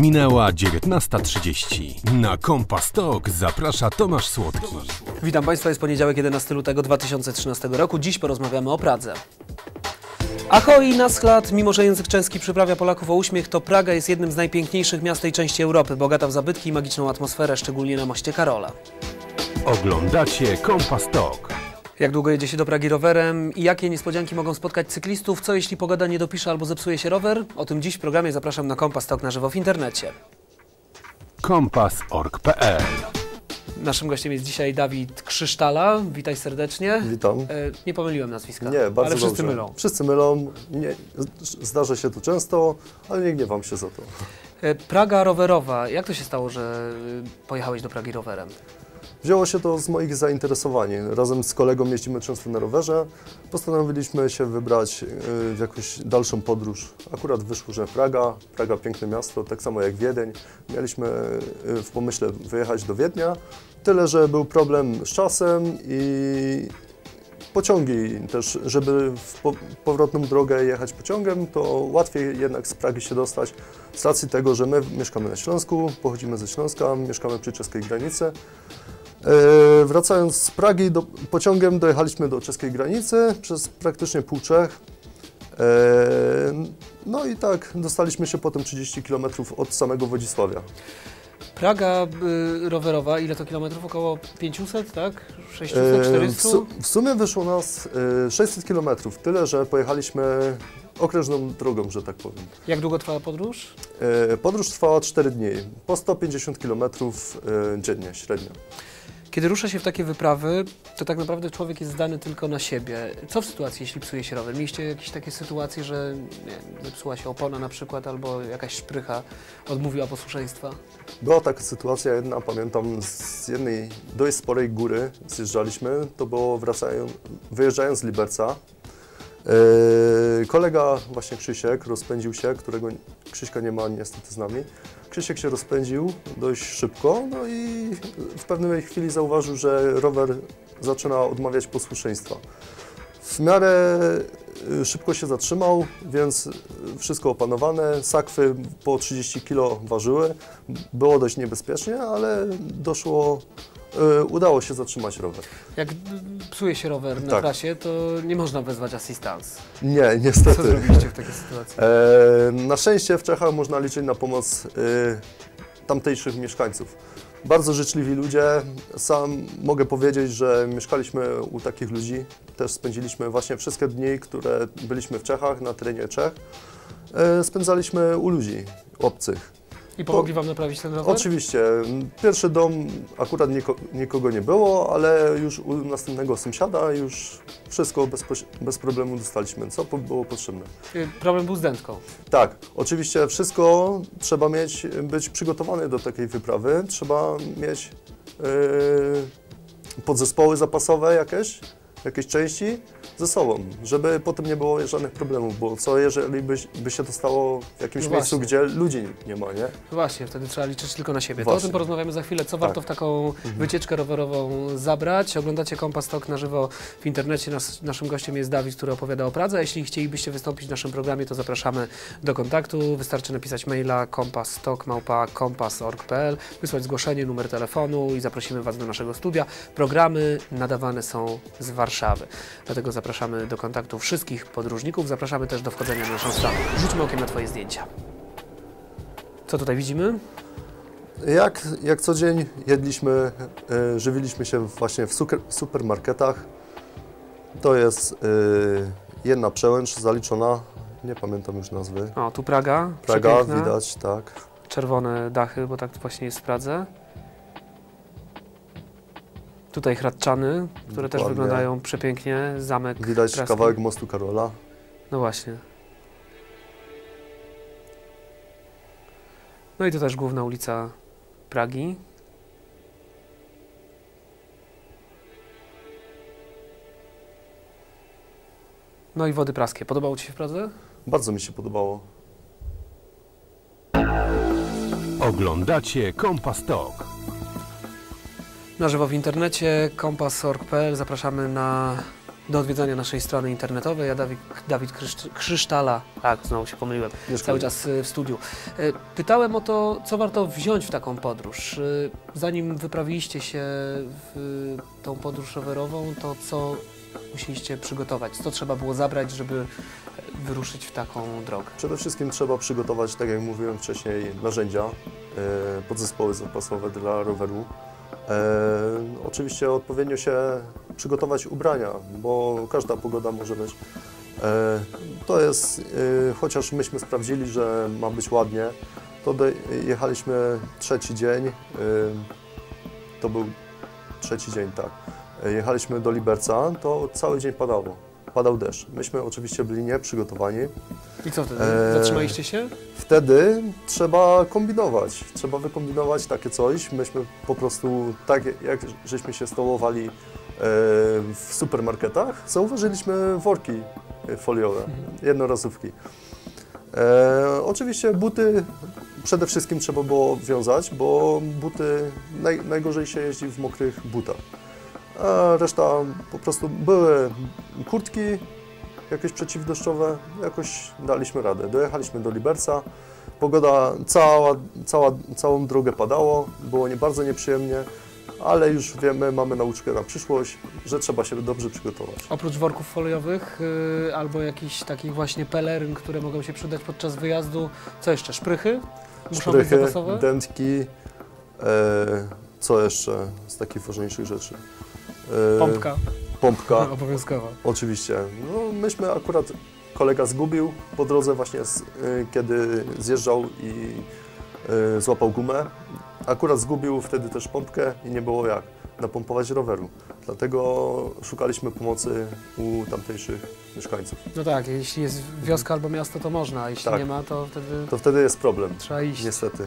Minęła 19:30. Na Compas Talk zaprasza Tomasz Słodki. Witam Państwa, jest poniedziałek 11 lutego 2013 roku. Dziś porozmawiamy o Pradze. Ahoj, naschlad! Mimo że język czeski przyprawia Polaków o uśmiech, to Praga jest jednym z najpiękniejszych miast tej części Europy, bogata w zabytki i magiczną atmosferę, szczególnie na moście Karola. Oglądacie Compas Talk. Jak długo jedzie się do Pragi rowerem i jakie niespodzianki mogą spotkać cyklistów? Co jeśli pogoda nie dopisze albo zepsuje się rower? O tym dziś w programie. Zapraszam na Compas Talk na żywo w internecie. Compas.org.pl. Naszym gościem jest dzisiaj Dawid Krzyształa. Witaj serdecznie. Witam. Nie pomyliłem nazwiska. Nie, bardzo ale wszyscy dobrze. Mylą. Wszyscy mylą. Nie, zdarza się to często, ale nie gniewam się za to. Praga rowerowa. Jak to się stało, że pojechałeś do Pragi rowerem? Wzięło się to z moich zainteresowań. Razem z kolegą jeździmy często na rowerze. Postanowiliśmy się wybrać w jakąś dalszą podróż. Akurat wyszło, że Praga piękne miasto, tak samo jak Wiedeń. Mieliśmy w pomyśle wyjechać do Wiednia, tyle że był problem z czasem i pociągi też, żeby w powrotną drogę jechać pociągiem, to łatwiej jednak z Pragi się dostać z racji tego, że my mieszkamy na Śląsku, pochodzimy ze Śląska, mieszkamy przy czeskiej granicy. Wracając z Pragi pociągiem dojechaliśmy do czeskiej granicy przez praktycznie pół Czech. No i tak dostaliśmy się potem 30 km od samego Wodzisławia. Praga rowerowa, ile to kilometrów? Około 500, tak? 600, 400? W sumie wyszło nas 600 km, tyle że pojechaliśmy okrężną drogą, że tak powiem. Jak długo trwała podróż? Podróż trwała 4 dni, po 150 km dziennie średnio. Kiedy rusza się w takie wyprawy, to tak naprawdę człowiek jest zdany tylko na siebie. Co w sytuacji, jeśli psuje się rower? Mieliście jakieś takie sytuacje, że zepsuła się opona na przykład, albo jakaś szprycha odmówiła posłuszeństwa? Była taka sytuacja jedna, pamiętam, z jednej dość sporej góry zjeżdżaliśmy. To było wyjeżdżając z Liberca. Kolega właśnie Krzysiek rozpędził się, którego Krzyśka nie ma niestety z nami. Krzysiek się rozpędził dość szybko, no i w pewnej chwili zauważył, że rower zaczyna odmawiać posłuszeństwa. W miarę szybko się zatrzymał, więc wszystko opanowane, sakwy po 30 kg ważyły, było dość niebezpiecznie, ale udało się zatrzymać rower. Jak psuje się rower na trasie, to nie można wezwać assistance. Nie, niestety. Co zrobiliście w takiej sytuacji? Na szczęście w Czechach można liczyć na pomoc tamtejszych mieszkańców. Bardzo życzliwi ludzie. Sam mogę powiedzieć, że mieszkaliśmy u takich ludzi. Też spędziliśmy właśnie wszystkie dni, które byliśmy w Czechach, na terenie Czech. Spędzaliśmy u ludzi obcych. I pomogli Wam naprawić ten rower? Oczywiście. Pierwszy dom akurat nikogo nie było, ale już u następnego sąsiada już wszystko bez problemu dostaliśmy, co było potrzebne. Problem był z dętką? Tak. Oczywiście wszystko trzeba mieć, być przygotowany do takiej wyprawy. Trzeba mieć podzespoły zapasowe jakieś części ze sobą, żeby potem nie było żadnych problemów, bo co jeżeli by się to stało w jakimś miejscu, gdzie ludzi nie ma, nie? Właśnie, wtedy trzeba liczyć tylko na siebie. To o tym porozmawiamy za chwilę, co warto w taką wycieczkę rowerową zabrać. Oglądacie Compas Talk na żywo w internecie. Naszym gościem jest Dawid, który opowiada o Pradze. Jeśli chcielibyście wystąpić w naszym programie, to zapraszamy do kontaktu. Wystarczy napisać maila compastalk@compas.org.pl, wysłać zgłoszenie, numer telefonu i zaprosimy Was do naszego studia. Programy nadawane są z Warszawy. Dlatego zapraszamy do kontaktu wszystkich podróżników, zapraszamy też do wchodzenia na naszą stronę. Rzućmy okiem na Twoje zdjęcia. Co tutaj widzimy? Jak co dzień jedliśmy, żywiliśmy się właśnie w supermarketach. To jest jedna przełęcz zaliczona, nie pamiętam już nazwy. O, tu Praga. Praga, widać, tak. Czerwone dachy, bo tak właśnie jest w Pradze. Tutaj Hradczany, które też wyglądają przepięknie, zamek. Widać praski. Kawałek mostu Karola. No właśnie. No i to też główna ulica Pragi. No i wody praskie. Podobało Ci się w Pradze? Bardzo mi się podobało. Oglądacie Compas Talk. Na żywo w internecie, Compas.org.pl, zapraszamy na do odwiedzenia naszej strony internetowej. Ja Dawid Krzyształa, tak, znowu się pomyliłem, cały czas w studiu. Pytałem o to, co warto wziąć w taką podróż. Zanim wyprawiliście się w tą podróż rowerową, to co musieliście przygotować? Co trzeba było zabrać, żeby wyruszyć w taką drogę? Przede wszystkim trzeba przygotować, tak jak mówiłem wcześniej, narzędzia, podzespoły zapasowe dla roweru. Oczywiście odpowiednio się przygotować ubrania, bo każda pogoda może być. To jest, chociaż myśmy sprawdzili, że ma być ładnie, to jechaliśmy trzeci dzień, to był trzeci dzień, tak. Jechaliśmy do Liberca, to cały dzień padało. Padał deszcz. Myśmy oczywiście byli nieprzygotowani. I co wtedy? Zatrzymaliście się? Wtedy trzeba kombinować. Trzeba wykombinować takie coś. Myśmy po prostu, tak jak żeśmy się stołowali w supermarketach, zauważyliśmy worki foliowe, jednorazówki. Oczywiście buty przede wszystkim trzeba było wiązać, bo buty najgorzej się jeździ w mokrych butach. A reszta po prostu były kurtki, jakieś przeciwdeszczowe, jakoś daliśmy radę. Dojechaliśmy do Liberca, pogoda całą drogę padało, było bardzo nieprzyjemnie, ale już wiemy, mamy nauczkę na przyszłość, że trzeba się dobrze przygotować. Oprócz worków foliowych albo jakichś takich właśnie peleryn, które mogą się przydać podczas wyjazdu, co jeszcze? Szprychy? Szprychy, dętki, co jeszcze z takich ważniejszych rzeczy? Pompka. Pompka. Obowiązkowa. Oczywiście. No, myśmy akurat, kolega zgubił po drodze właśnie, kiedy zjeżdżał i złapał gumę. Akurat zgubił wtedy też pompkę i nie było jak napompować roweru. Dlatego szukaliśmy pomocy u tamtejszych mieszkańców. No tak, jeśli jest wioska albo miasto, to można, a jeśli tak, nie ma, to wtedy... To wtedy jest problem. Trzeba iść. Niestety.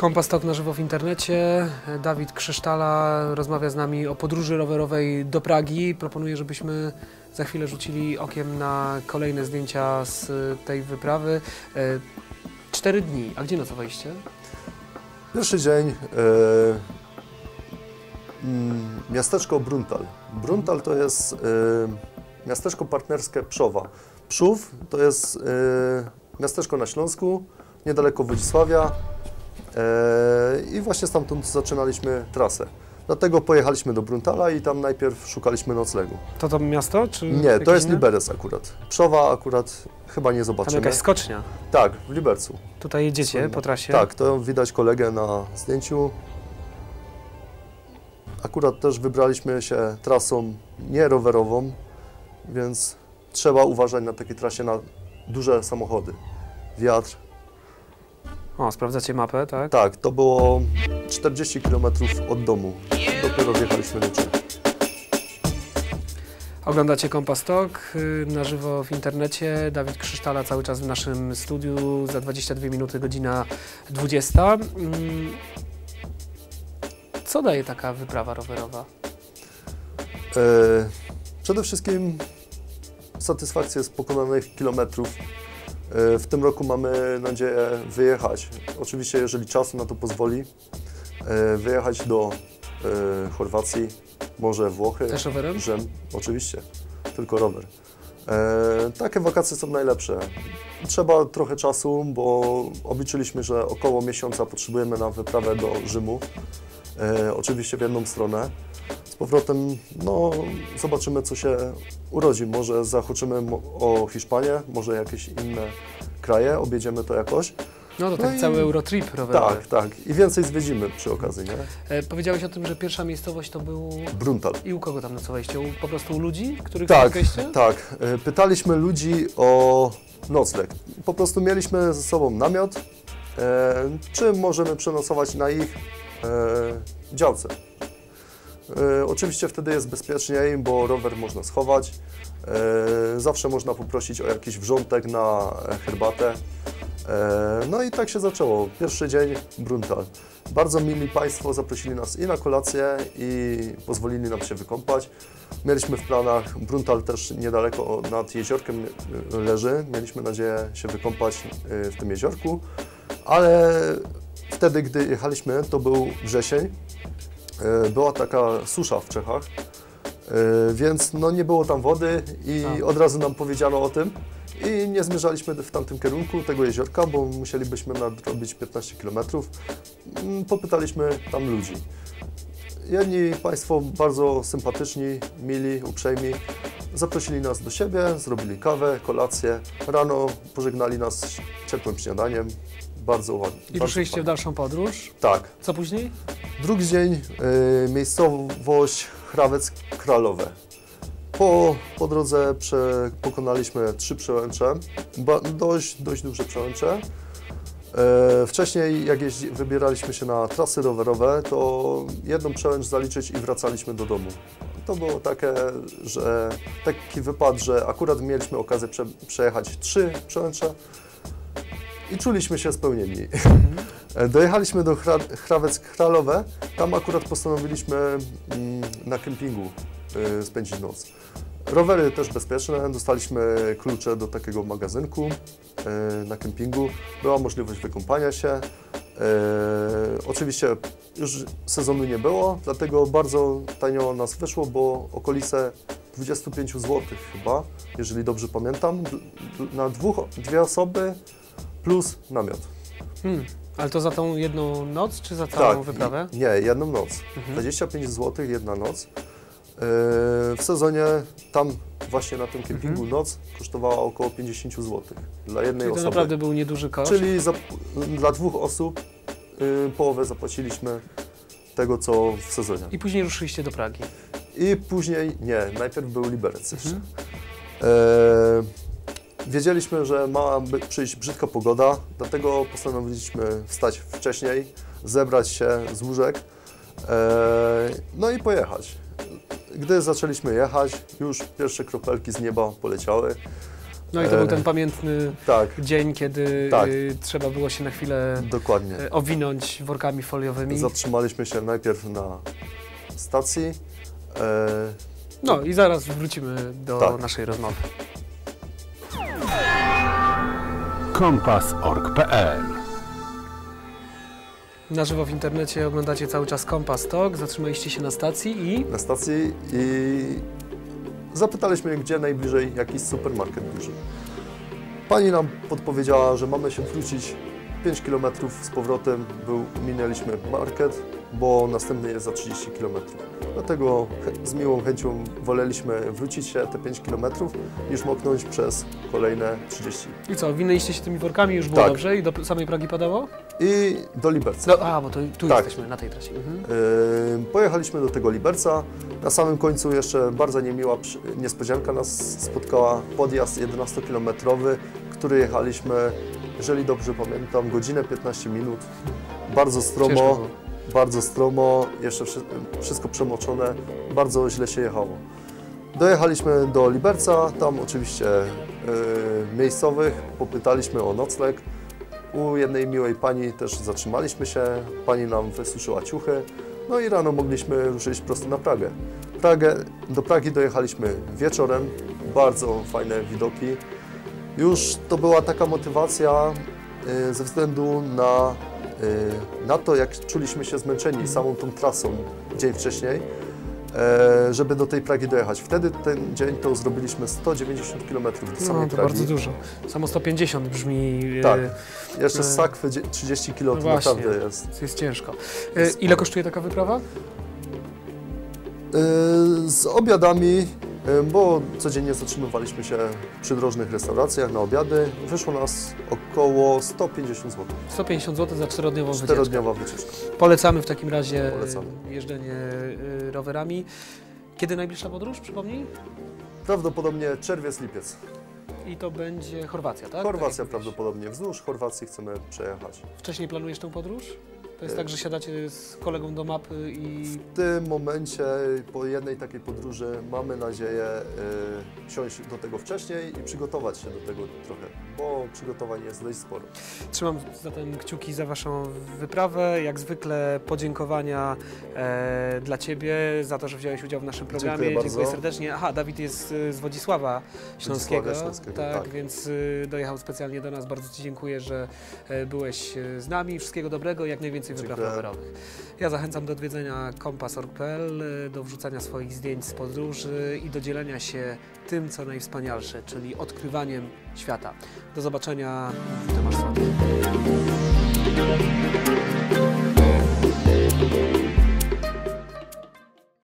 Compas Talk na żywo w internecie. Dawid Krzyształa rozmawia z nami o podróży rowerowej do Pragi. Proponuję, żebyśmy za chwilę rzucili okiem na kolejne zdjęcia z tej wyprawy. 4 dni. A gdzie nocowaliście? Pierwszy dzień miasteczko Bruntal. Bruntal to jest miasteczko partnerskie Pszowa. Pszów to jest miasteczko na Śląsku, niedaleko Wodzisławia. I właśnie stamtąd zaczynaliśmy trasę. Dlatego pojechaliśmy do Bruntala i tam najpierw szukaliśmy noclegu. To to miasto? Czy nie, to jest Liberec akurat. Pszowa akurat chyba nie zobaczymy. Tam jakaś skocznia? Tak, w Libercu. Tutaj jedziecie po trasie? Tak, to widać kolegę na zdjęciu. Akurat też wybraliśmy się trasą nie rowerową, więc trzeba uważać na takiej trasie na duże samochody, wiatr. O, sprawdzacie mapę, tak? Tak, to było 40 km od domu. Dopiero wjechaliśmy liczę. Oglądacie Compas Talk na żywo w internecie. Dawid Krzyształa cały czas w naszym studiu. Za 22 minuty godzina 20. Co daje taka wyprawa rowerowa? Przede wszystkim satysfakcję z pokonanych kilometrów. W tym roku mamy nadzieję wyjechać, oczywiście jeżeli czas na to pozwoli, wyjechać do Chorwacji, może Włochy. Też rowerem? Rzym, oczywiście, tylko rower. Takie wakacje są najlepsze. Trzeba trochę czasu, bo obliczyliśmy, że około miesiąca potrzebujemy na wyprawę do Rzymu, oczywiście w jedną stronę. Z powrotem, no, zobaczymy, co się urodzi. Może zahaczymy o Hiszpanię, może jakieś inne kraje, objedziemy to jakoś. No to tak cały Eurotrip rowerowy. Tak, tak. I więcej zwiedzimy przy okazji, nie? Powiedziałeś o tym, że pierwsza miejscowość to był... Bruntal. I u kogo tam nocowaliście? Po prostu u ludzi, których spotkaliście? Tak, tak. Pytaliśmy ludzi o nocleg. Po prostu mieliśmy ze sobą namiot, czy możemy przenocować na ich działce. Oczywiście wtedy jest bezpieczniej, bo rower można schować, zawsze można poprosić o jakiś wrzątek na herbatę. No i tak się zaczęło. Pierwszy dzień Bruntal. Bardzo mili Państwo zaprosili nas i na kolację, i pozwolili nam się wykąpać. Mieliśmy w planach, Bruntal też niedaleko nad jeziorkiem leży, mieliśmy nadzieję się wykąpać w tym jeziorku, ale wtedy, gdy jechaliśmy, to był wrzesień. Była taka susza w Czechach, Więc no, nie było tam wody i od razu nam powiedziano o tym i nie zmierzaliśmy w tamtym kierunku tego jeziorka, bo musielibyśmy nadrobić 15 km. Popytaliśmy tam ludzi. Jedni państwo bardzo sympatyczni, mili, uprzejmi, zaprosili nas do siebie, zrobili kawę, kolację. Rano pożegnali nas ciepłym śniadaniem. Bardzo ładnie. I ruszyliście w dalszą podróż? Tak. Co później? Drugi dzień, miejscowość Hradec Králové. Po drodze pokonaliśmy 3 przełęcze, dość duże przełęcze. Wcześniej, jak wybieraliśmy się na trasy rowerowe, to jedną przełęcz zaliczyć i wracaliśmy do domu. To było taki wypad, że akurat mieliśmy okazję przejechać 3 przełęcze i czuliśmy się spełnieni. Dojechaliśmy do Hradec Králové, tam akurat postanowiliśmy na kempingu spędzić noc. Rowery też bezpieczne, dostaliśmy klucze do takiego magazynku na kempingu, była możliwość wykąpania się. Oczywiście już sezonu nie było, dlatego bardzo tanio nas wyszło, bo okolice 25 zł chyba, jeżeli dobrze pamiętam, na dwie osoby plus namiot. Ale to za tą jedną noc, czy za całą wyprawę? Nie, jedną noc. 25 zł, jedna noc. W sezonie tam właśnie na tym kempingu noc kosztowała około 50 zł dla jednej osoby. To naprawdę był nieduży koszt. Czyli dla 2 osób połowę zapłaciliśmy tego, co w sezonie. I później ruszyliście do Pragi. I później, nie, najpierw był Liberec jeszcze. Wiedzieliśmy, że ma przyjść brzydka pogoda, dlatego postanowiliśmy wstać wcześniej, zebrać się z łóżek, no i pojechać. Gdy zaczęliśmy jechać, już pierwsze kropelki z nieba poleciały. No i to był ten pamiętny dzień, kiedy trzeba było się na chwilę owinąć workami foliowymi. Zatrzymaliśmy się najpierw na stacji. No i zaraz wrócimy do naszej rozmowy. Compas.org.pl. Na żywo w internecie oglądacie cały czas Compas Talk. Zatrzymaliście się na stacji i... Na stacji i zapytaliśmy, gdzie najbliżej jakiś supermarket duży. Pani nam podpowiedziała, że mamy się wrócić 5 km z powrotem. Minęliśmy market, bo następny jest za 30 km. Dlatego z miłą chęcią woleliśmy wrócić się te 5 km, niż moknąć przez kolejne 30. I co, winęliście się tymi workami, już było dobrze i do samej Pragi padało? I do Liberca. No, bo to tu jesteśmy, na tej trasie. Pojechaliśmy do tego Liberca. Na samym końcu jeszcze bardzo niemiła niespodzianka nas spotkała. Podjazd 11-kilometrowy, który jechaliśmy, jeżeli dobrze pamiętam, godzinę 15 minut. Bardzo stromo. Bardzo stromo, jeszcze wszystko przemoczone, bardzo źle się jechało. Dojechaliśmy do Liberca, tam oczywiście miejscowych, popytaliśmy o nocleg. U jednej miłej pani też zatrzymaliśmy się, pani nam wysuszyła ciuchy, no i rano mogliśmy ruszyć prosto na Pragę. Do Pragi dojechaliśmy wieczorem, bardzo fajne widoki. Już to była taka motywacja ze względu na to, jak czuliśmy się zmęczeni samą tą trasą dzień wcześniej, żeby do tej Pragi dojechać. Wtedy ten dzień to zrobiliśmy 190 km do samej Pragi. Bardzo dużo. Samo 150 brzmi... Tak. Jeszcze z Sakwy 30 km naprawdę jest. Jest ciężko. Ile kosztuje taka wyprawa? Z obiadami, bo codziennie zatrzymywaliśmy się przy różnych restauracjach na obiady. Wyszło nas około 150 zł. 150 zł za 4-dniową wycieczkę. Polecamy w takim razie jeżdżenie rowerami. Kiedy najbliższa podróż, przypomnij? Prawdopodobnie czerwiec, lipiec. I to będzie Chorwacja, tak? Chorwacja prawdopodobnie. Wzdłuż Chorwacji chcemy przejechać. Wcześniej planujesz tę podróż? To jest tak, że siadacie z kolegą do mapy i... W tym momencie, po jednej takiej podróży, mamy nadzieję siąść do tego wcześniej i przygotować się do tego trochę, bo przygotowań jest dość sporo. Trzymam zatem kciuki za Waszą wyprawę. Jak zwykle podziękowania dla Ciebie za to, że wziąłeś udział w naszym programie. Dziękuję serdecznie. Dawid jest z Wodzisława Śląskiego, tak, więc dojechał specjalnie do nas. Bardzo Ci dziękuję, że byłeś z nami. Wszystkiego dobrego, jak najwięcej Fundacji Wypraw Rowerowych. Ja zachęcam do odwiedzenia Compas.org.pl, do wrzucania swoich zdjęć z podróży i do dzielenia się tym, co najwspanialsze, czyli odkrywaniem świata. Do zobaczenia. Tomasz Słodki.